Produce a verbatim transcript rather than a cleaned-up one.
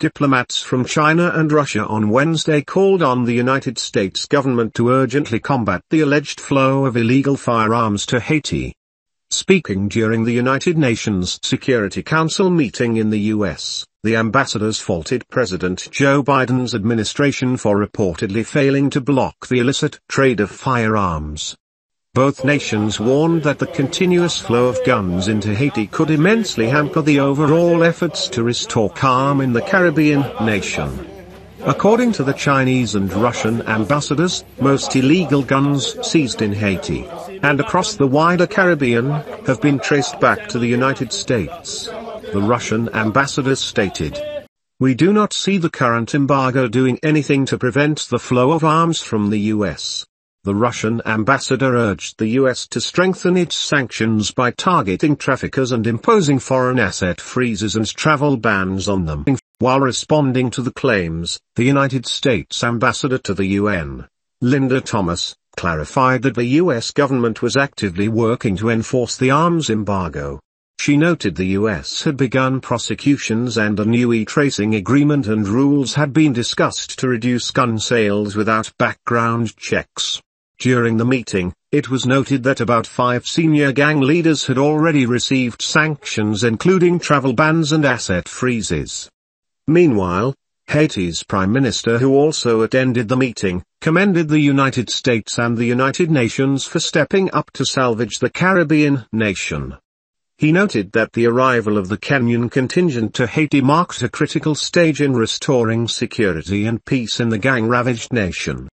Diplomats from China and Russia on Wednesday called on the United States government to urgently combat the alleged flow of illegal firearms to Haiti. Speaking during the United Nations Security Council meeting in the U S, the ambassadors faulted President Joe Biden's administration for reportedly failing to block the illicit trade of firearms. Both nations warned that the continuous flow of guns into Haiti could immensely hamper the overall efforts to restore calm in the Caribbean nation. According to the Chinese and Russian ambassadors, most illegal guns seized in Haiti, and across the wider Caribbean, have been traced back to the United States. The Russian ambassador stated, "We do not see the current embargo doing anything to prevent the flow of arms from the U S" The Russian ambassador urged the U S to strengthen its sanctions by targeting traffickers and imposing foreign asset freezes and travel bans on them. While responding to the claims, the United States ambassador to the U N, Linda Thomas, clarified that the U S government was actively working to enforce the arms embargo. She noted the U S had begun prosecutions and a new e-tracing agreement and rules had been discussed to reduce gun sales without background checks. During the meeting, it was noted that about five senior gang leaders had already received sanctions including travel bans and asset freezes. Meanwhile, Haiti's Prime Minister, who also attended the meeting, commended the United States and the United Nations for stepping up to salvage the Caribbean nation. He noted that the arrival of the Kenyan contingent to Haiti marked a critical stage in restoring security and peace in the gang-ravaged nation.